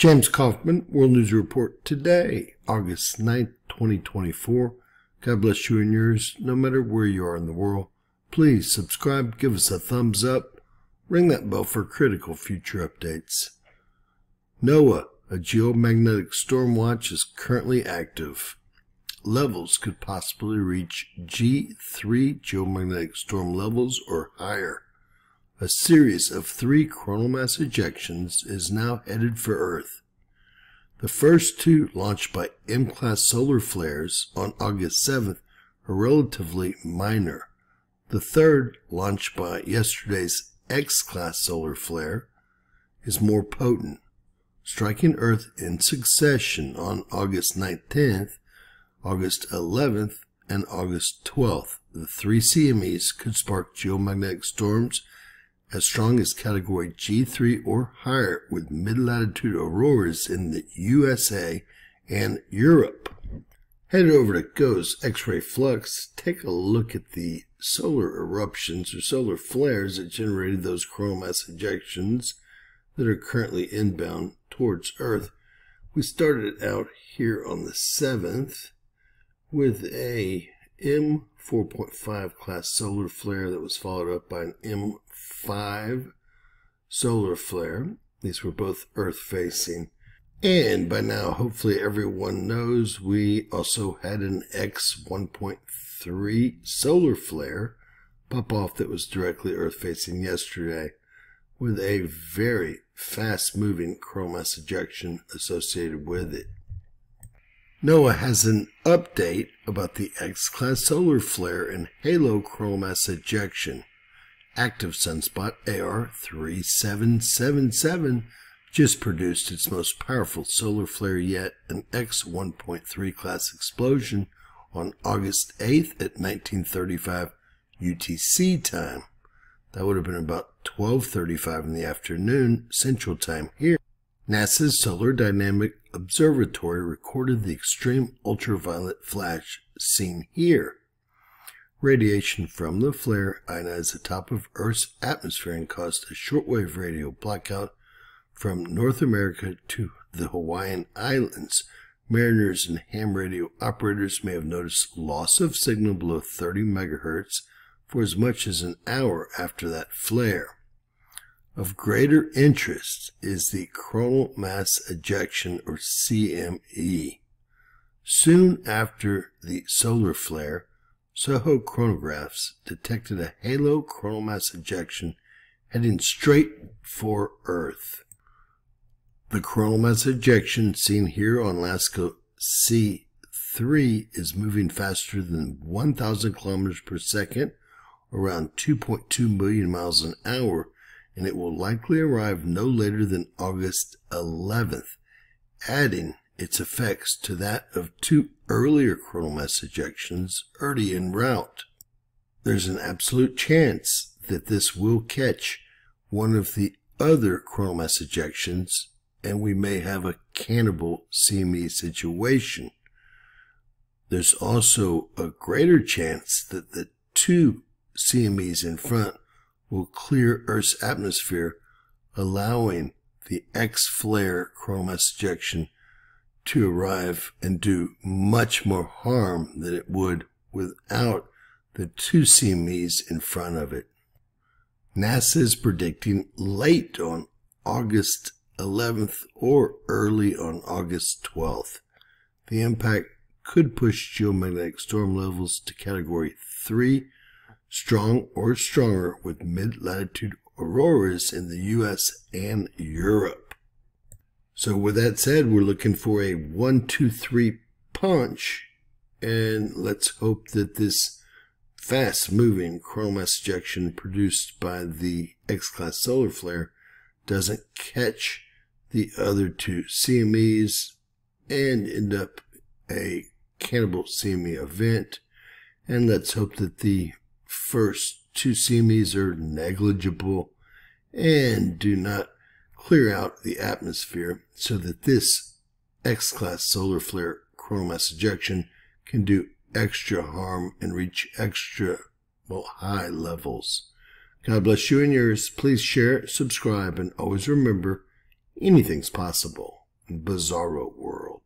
James Kaufman, World News Report today, August 9th, 2024. God bless you and yours, no matter where you are in the world. Please subscribe, give us a thumbs up, ring that bell for critical future updates. NOAA, a geomagnetic storm watch, is currently active. Levels could possibly reach G3 geomagnetic storm levels or higher. A series of 3 coronal mass ejections is now headed for Earth. The first 2 launched by M-class solar flares on August 7th are relatively minor. The third, launched by yesterday's X-class solar flare, is more potent, striking Earth in succession on August 9th, 10th, August 11th, and August 12th. The 3 CMEs could spark geomagnetic storms as strong as Category G3 or higher, with mid-latitude auroras in the USA and Europe. Head over to GOES X-ray Flux, take a look at the solar eruptions or solar flares that generated those coronal mass ejections that are currently inbound towards Earth. We started out here on the 7th with a M4.5 class solar flare that was followed up by an M5 solar flare. These were both Earth facing. And by now, hopefully everyone knows, we also had an X1.3 solar flare pop off that was directly Earth facing yesterday, with a very fast moving coronal mass ejection associated with it. NOAA has an update about the X-class solar flare and halo coronal mass ejection. Active sunspot AR-3777 just produced its most powerful solar flare yet, an X1.3 class explosion on August 8th at 19:35 UTC time. That would have been about 12:35 in the afternoon Central Time here. NASA's Solar Dynamic Observatory recorded the extreme ultraviolet flash seen here. Radiation from the flare ionized the top of Earth's atmosphere and caused a shortwave radio blackout from North America to the Hawaiian Islands. Mariners and ham radio operators may have noticed loss of signal below 30 megahertz for as much as an hour after that flare. Of greater interest is the coronal mass ejection, or CME. Soon after the solar flare, SOHO chronographs detected a halo coronal mass ejection heading straight for Earth. The coronal mass ejection seen here on LASCO C3 is moving faster than 1,000 kilometers per second, around 2.2 million miles an hour, and it will likely arrive no later than August 11th, adding its effects to that of 2 earlier coronal mass ejections early en route. There's an absolute chance that this will catch one of the other coronal mass ejections, and we may have a cannibal CME situation. There's also a greater chance that the 2 CMEs in front will clear Earth's atmosphere, allowing the X flare coronal mass ejection to arrive and do much more harm than it would without the 2 CMEs in front of it. NASA is predicting late on August 11th or early on August 12th. The impact could push geomagnetic storm levels to Category 3, strong or stronger, with mid-latitude auroras in the US and Europe. So with that said, we're looking for a 1-2-3 punch, and let's hope that this fast-moving coronal mass ejection produced by the X-class solar flare doesn't catch the other 2 CMEs and end up a cannibal CME event. And let's hope that the first 2 CMEs are negligible and do not clear out the atmosphere, so that this X-class solar flare coronal mass ejection can do extra harm and reach extra high levels. God bless you and yours. Please share, subscribe, and always remember, anything's possible. bizarro world.